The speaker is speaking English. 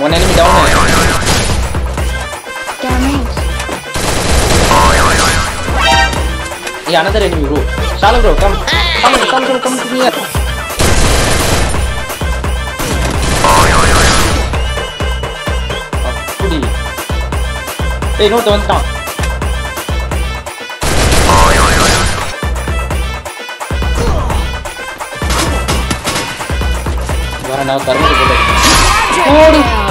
One enemy down है. Damn it. Yeah, another enemy, bro. Shalom, bro, come. Come to me here. Hey, no, don't stop. Now, Karma.